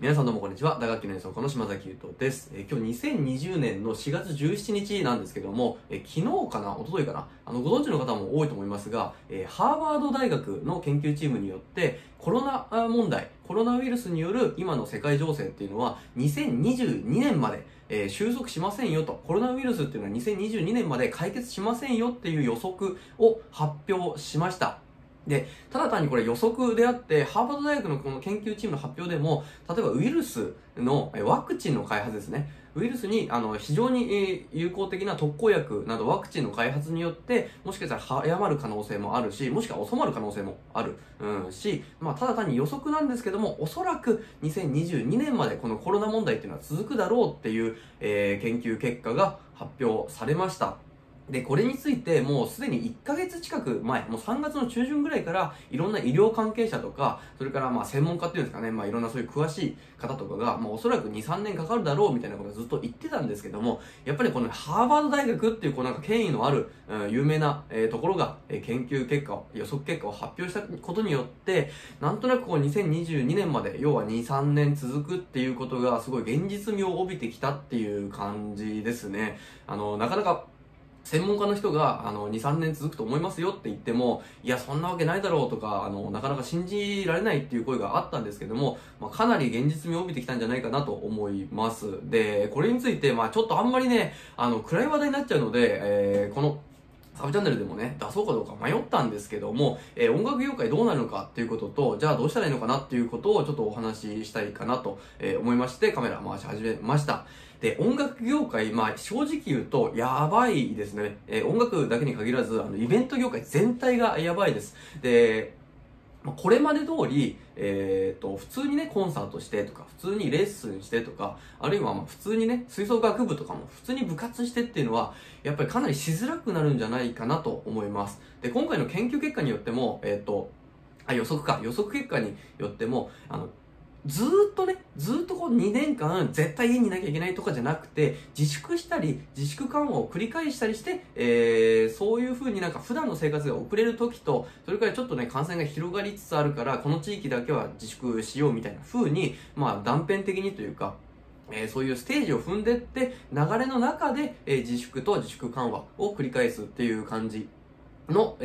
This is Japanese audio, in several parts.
皆さんどうもこんにちは。打楽器の演奏家の島崎優斗です。今日2020年の4月17日なんですけども、昨日かな、一昨日かな、ご存知の方も多いと思いますが、ハーバード大学の研究チームによってコロナウイルスによる今の世界情勢っていうのは2022年まで、収束しませんよと、コロナウイルスっていうのは2022年まで解決しませんよっていう予測を発表しました。で、ただ単にこれ予測であって、ハーバード大学のこの研究チームの発表でも、例えばウイルスのワクチンの開発ですね。ウイルスに非常に有効的な特効薬などワクチンの開発によって、もしかしたら早まる可能性もあるし、もしくは収まる可能性もある、し、まあただ単に予測なんですけども、おそらく2022年までこのコロナ問題っていうのは続くだろうっていう、研究結果が発表されました。で、これについてもうすでに1ヶ月近く前、もう3月の中旬ぐらいからいろんな医療関係者とか、それからまあ専門家っていうんですかね、まあいろんなそういう詳しい方とかが、まあおそらく2、3年かかるだろうみたいなことをずっと言ってたんですけども、やっぱりこのハーバード大学っていうこうなんか権威のある、有名なところが研究結果を、予測結果を発表したことによって、なんとなくこう2022年まで、要は2、3年続くっていうことがすごい現実味を帯びてきたっていう感じですね。なかなか専門家の人が、2、3年続くと思いますよって言っても、いや、そんなわけないだろうとか、なかなか信じられないっていう声があったんですけども、まあ、かなり現実味を帯びてきたんじゃないかなと思います。で、これについて、まあ、ちょっとあんまりね、暗い話題になっちゃうので、この、サブチャンネルでもね、出そうかどうか迷ったんですけども、音楽業界どうなるのかっていうことと、じゃあどうしたらいいのかなっていうことをちょっとお話ししたいかなと思いまして、カメラ回し始めました。で、音楽業界、まあ正直言うと、やばいですね。音楽だけに限らず、イベント業界全体がやばいです。で、これまで通り、普通にね、コンサートしてとか、普通にレッスンしてとか、あるいはまあ普通にね、吹奏楽部とかも普通に部活してっていうのは、やっぱりかなりしづらくなるんじゃないかなと思います。で、今回の研究結果によっても、予測結果によっても、ずーっとこう2年間絶対家にいなきゃいけないとかじゃなくて、自粛したり、自粛緩和を繰り返したりして、そういう風になんか普段の生活が遅れる時と、それからちょっとね、感染が広がりつつあるから、この地域だけは自粛しようみたいな風に、まあ断片的にというか、そういうステージを踏んでって、流れの中で、自粛と自粛緩和を繰り返すっていう感じの、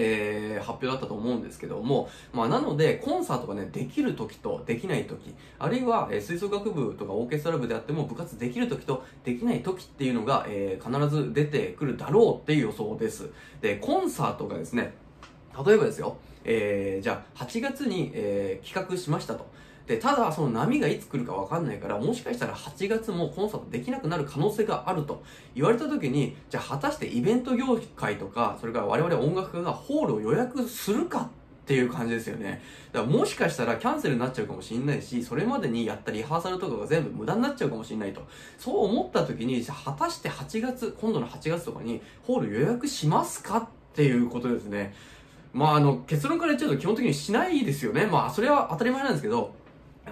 発表だったと思うんですけども、まあなので、コンサートがね、できる時とできない時、あるいは、吹奏楽部とかオーケストラ部であっても、部活できる時とできない時っていうのが、必ず出てくるだろうっていう予想です。で、コンサートがですね、例えばですよ、じゃあ8月に、企画しましたと。で、ただその波がいつ来るかわかんないから、もしかしたら8月もコンサートできなくなる可能性があると言われた時に、じゃあ果たしてイベント業界とか、それから我々音楽家がホールを予約するかっていう感じですよね。だからもしかしたらキャンセルになっちゃうかもしれないし、それまでにやったリハーサルとかが全部無駄になっちゃうかもしれないと。そう思った時に、じゃあ果たして今度の8月とかにホール予約しますかっていうことですね。まあ結論から言っちゃうと基本的にしないですよね。まあそれは当たり前なんですけど、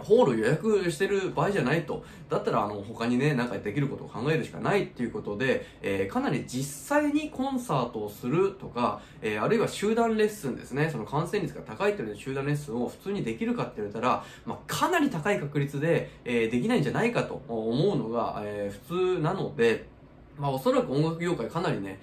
ホール予約してる場合じゃないと。だったら他にね、なんかできることを考えるしかないっていうことで、かなり実際にコンサートをするとか、あるいは集団レッスンですね。その感染率が高いという集団レッスンを普通にできるかって言われたら、まあ、かなり高い確率で、できないんじゃないかと思うのが、普通なので、まあおそらく音楽業界かなりね、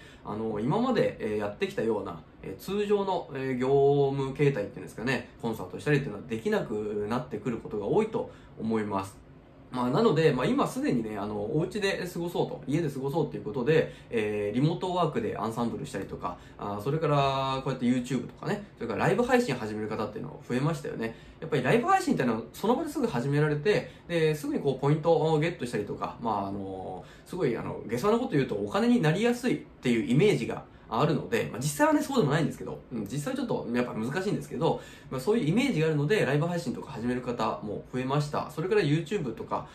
今までやってきたような、通常の業務形態っていうんですかね、コンサートしたりっていうのはできなくなってくることが多いと思います。まあなので、まあ今すでにね、お家で過ごそうと、家で過ごそうということで、リモートワークでアンサンブルしたりとか、それからこうやって YouTube とかね、それからライブ配信始める方っていうの増えましたよね。やっぱりライブ配信っていうのはその場ですぐ始められて、で、すぐにこうポイントをゲットしたりとか、まあすごい下世話なこと言うとお金になりやすいっていうイメージがあるので、まあ、実際はね、そうでもないんですけど、実際ちょっとやっぱ難しいんですけど、まあ、そういうイメージがあるので、ライブ配信とか始める方も増えました。それから YouTube とか、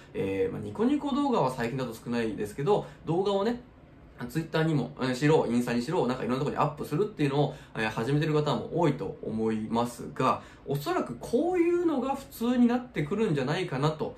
まあ、ニコニコ動画は最近だと少ないですけど、動画をね、ツイッターにもしろ、インスタにしろ、なんかいろんなところにアップするっていうのを始めてる方も多いと思いますが、おそらくこういうのが普通になってくるんじゃないかなと、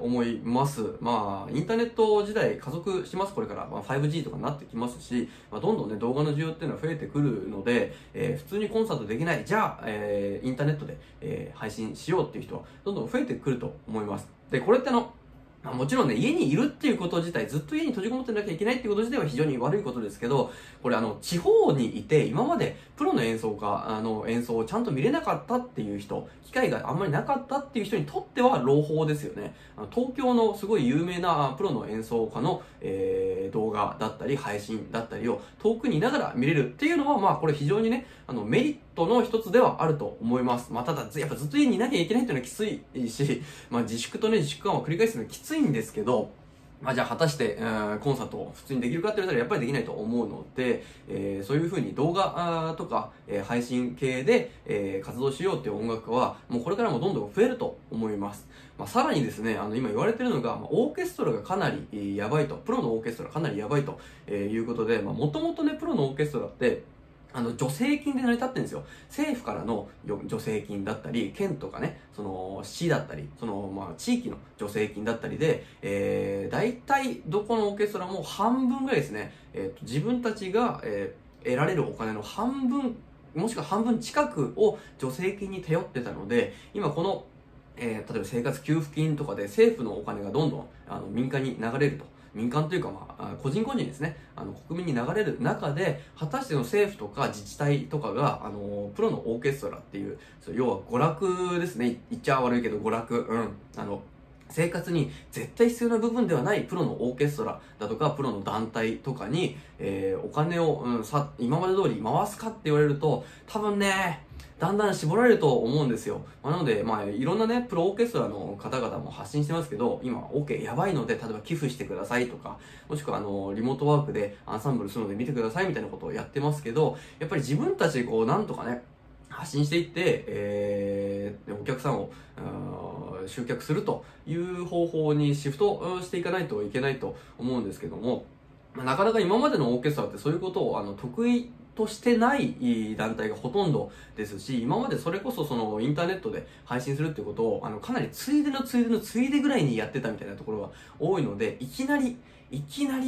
思います。まあ、インターネット時代加速します、これから。まあ、5G とかになってきますし、まあ、どんどんね、動画の需要っていうのは増えてくるので、普通にコンサートできない、じゃあ、インターネットで、配信しようっていう人は、どんどん増えてくると思います。で、これってもちろんね、家にいるっていうこと自体、ずっと家に閉じこもってなきゃいけないっていうこと自体は非常に悪いことですけど、これ地方にいて、今までプロの演奏家の演奏をちゃんと見れなかったっていう人、機会があんまりなかったっていう人にとっては朗報ですよね。東京のすごい有名なプロの演奏家の、動画だったり、配信だったりを遠くにいながら見れるっていうのは、まあこれ非常にね、メリットの一つではあると思います。まあ、ただ、やっぱずっと家にいなきゃいけないっていうのはきついし、まあ、自粛とね、自粛感を繰り返すのはきついんですけど、まあ、じゃあ果たして、コンサートを普通にできるかって言われたらやっぱりできないと思うので、そういう風に動画とか、配信系で、活動しようっていう音楽家は、もうこれからもどんどん増えると思います。まあ、さらにですね、今言われてるのが、オーケストラがかなりやばいと、プロのオーケストラかなりやばいということで、まあ、もともとね、プロのオーケストラって、助成金で成り立ってるんですよ。政府からの助成金だったり、県とかね、その市だったり、そのまあ地域の助成金だったりで、大体どこのオーケストラも半分ぐらいですね、自分たちが、得られるお金の半分、もしくは半分近くを助成金に頼ってたので、今この、例えば生活給付金とかで政府のお金がどんどん民間に流れると。民間というか、まあ、個人個人ですね。国民に流れる中で、果たしての政府とか自治体とかが、プロのオーケストラっていう、要は娯楽ですね。言っちゃ悪いけど、娯楽。うん。生活に絶対必要な部分ではないプロのオーケストラだとか、プロの団体とかに、お金を、今まで通り回すかって言われると、多分ね、だんだん絞られると思うんですよ。まあ、なので、まあ、いろんなね、プロオーケストラの方々も発信してますけど、今、OK、やばいので、例えば寄付してくださいとか、もしくは、リモートワークでアンサンブルするので見てくださいみたいなことをやってますけど、やっぱり自分たちでこう、なんとかね、発信していって、お客さんを、集客するという方法にシフトしていかないといけないと思うんですけども、なかなか今までのオーケストラってそういうことを、得意、としてない団体がほとんどですし、今までそれこそインターネットで配信するってことを、かなりついでのついでのついでぐらいにやってたみたいなところが多いので、いきなり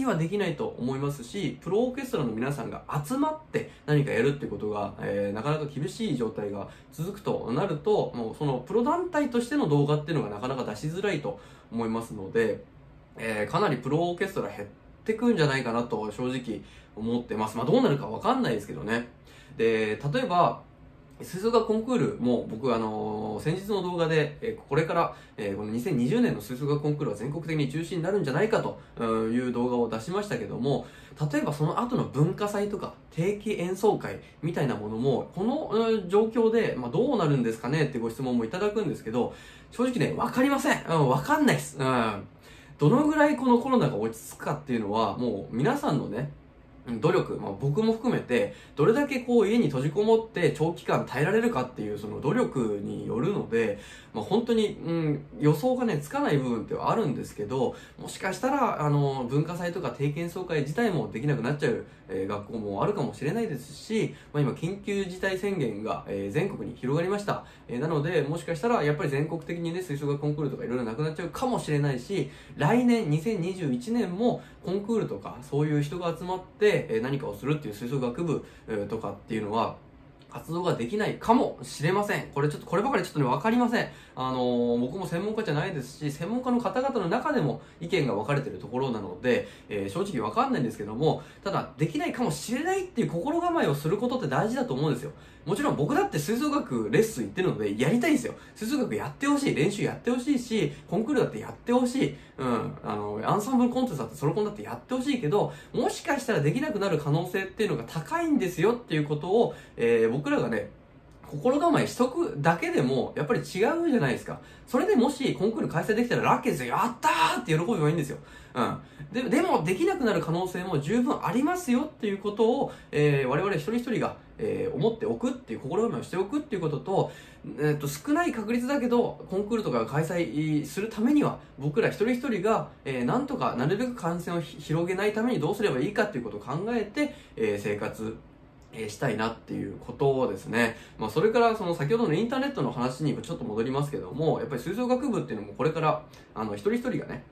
はできないと思いますし、プロオーケストラの皆さんが集まって何かやるってことが、なかなか厳しい状態が続くとなると、もうプロ団体としての動画っていうのがなかなか出しづらいと思いますので、かなりプロオーケストラ減ってくんじゃないかなと正直思ってます。まあ、どうなるかわかんないですけどね。で、例えば、吹奏楽コンクールも僕先日の動画で、これから、この2020年の吹奏楽コンクールは全国的に中止になるんじゃないかという動画を出しましたけども、例えばその後の文化祭とか定期演奏会みたいなものも、この状況で、まあ、どうなるんですかねってご質問もいただくんですけど、正直ね、わかりません。わかんないです。どのぐらいこのコロナが落ち着くかっていうのは、もう皆さんのね、努力、まあ、僕も含めて、どれだけこう家に閉じこもって長期間耐えられるかっていうその努力によるので、まあ、本当に、予想がね、つかない部分ってはあるんですけど、もしかしたら、文化祭とか定期演奏会自体もできなくなっちゃう、学校もあるかもしれないですし、まあ、今、緊急事態宣言が、全国に広がりました。なので、もしかしたら、やっぱり全国的にね、吹奏楽コンクールとかいろいろなくなっちゃうかもしれないし、来年、2021年もコンクールとか、そういう人が集まって、何かをするっていう吹奏楽部とかっていうのは活動ができないかもしれません。こればかりちょっとね、わかりません。僕も専門家じゃないですし、専門家の方々の中でも意見が分かれてるところなので、正直わかんないんですけども、ただ、できないかもしれないっていう心構えをすることって大事だと思うんですよ。もちろん僕だって吹奏楽レッスン行ってるので、やりたいんですよ。吹奏楽やってほしい。練習やってほしいし、コンクールだってやってほしい。アンサンブルコンテストだってソロコンだってやってほしいけど、もしかしたらできなくなる可能性っていうのが高いんですよっていうことを、僕らがね、心構えしとくだけでも、やっぱり違うじゃないですか。それでもしコンクール開催できたらラッキーですよ。やったーって喜べばいいんですよ。うん。でも、できなくなる可能性も十分ありますよっていうことを、我々一人一人が、思っておくっていう、心構えをしておくっていうことと、少ない確率だけど、コンクールとか開催するためには、僕ら一人一人が、なんとかなるべく感染を広げないためにどうすればいいかっていうことを考えて、生活、したいなっていうことですね。まあそれからその先ほどのインターネットの話にもちょっと戻りますけども、やっぱり吹奏楽部っていうのもこれから一人一人がね、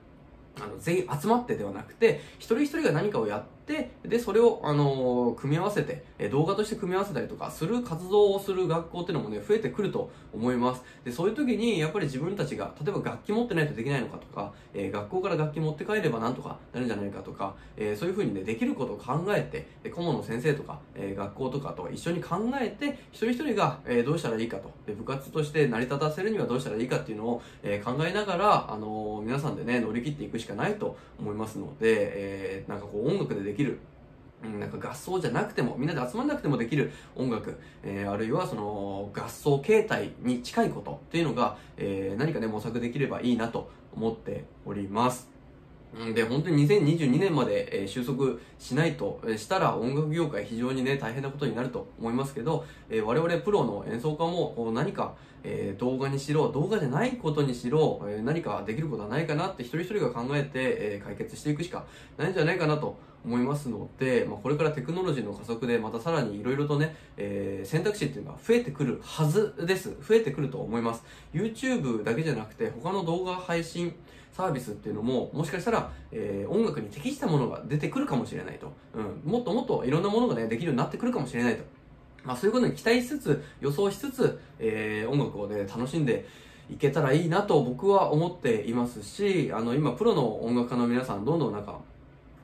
全員集まってではなくて、一人一人が何かをやって、で、それを、組み合わせて、動画として組み合わせたりとかする活動をする学校っていうのもね、増えてくると思います。で、そういう時に、やっぱり自分たちが、例えば楽器持ってないとできないのかとか、学校から楽器持って帰ればなんとかなるんじゃないかとか、そういう風にね、できることを考えて、で顧問の先生とか、学校とかと一緒に考えて、一人一人が、どうしたらいいかと、で、部活として成り立たせるにはどうしたらいいかっていうのを、考えながら、皆さんでね、乗り切っていくしかないと思いますので、なんかこう音楽でできる、なんか合奏じゃなくてもみんなで集まらなくてもできる音楽、あるいはその合奏形態に近いことっていうのが、何かね模索できればいいなと思っております。で、本当に2022年まで収束しないとしたら音楽業界非常にね大変なことになると思いますけど、我々プロの演奏家も何か動画にしろ動画じゃないことにしろ何かできることはないかなって一人一人が考えて解決していくしかないんじゃないかなと思いますので、まあ、これからテクノロジーの加速でまたさらにいろいろとね、選択肢っていうのが増えてくるはずです。増えてくると思います。YouTube だけじゃなくて他の動画配信サービスっていうのももしかしたら、音楽に適したものが出てくるかもしれないと、もっともっといろんなものがねできるようになってくるかもしれないと、まあ、そういうことに期待しつつ予想しつつ、音楽をね楽しんでいけたらいいなと僕は思っていますし、今プロの音楽家の皆さんどんどんなんか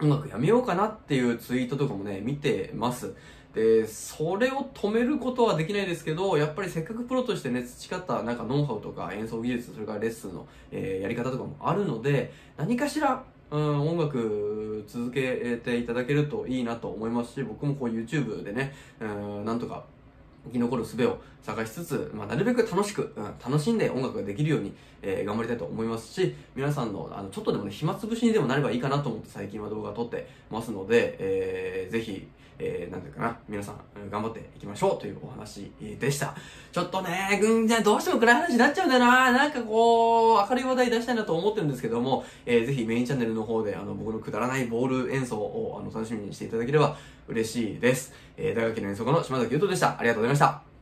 音楽やめようかなっていうツイートとかもね見てます。で、それを止めることはできないですけど、やっぱりせっかくプロとしてね、培ったなんかノウハウとか演奏技術、それからレッスンの、やり方とかもあるので、何かしら、音楽続けていただけるといいなと思いますし、僕もこう YouTube でね、なんとか生き残る術を探しつつ、まあ、なるべく楽しく、楽しんで音楽ができるように、頑張りたいと思いますし、皆さんの、ちょっとでもね、暇つぶしにでもなればいいかなと思って最近は動画を撮ってますので、ぜひ、なんていうかな、皆さん、頑張っていきましょうというお話でした。ちょっとね、じゃあどうしても暗い話になっちゃうんだよな。なんかこう、明るい話題出したいなと思ってるんですけども、ぜひメインチャンネルの方で、僕のくだらないボール演奏を、楽しみにしていただければ嬉しいです。大学の演奏家の島崎優斗でした。ありがとうございました。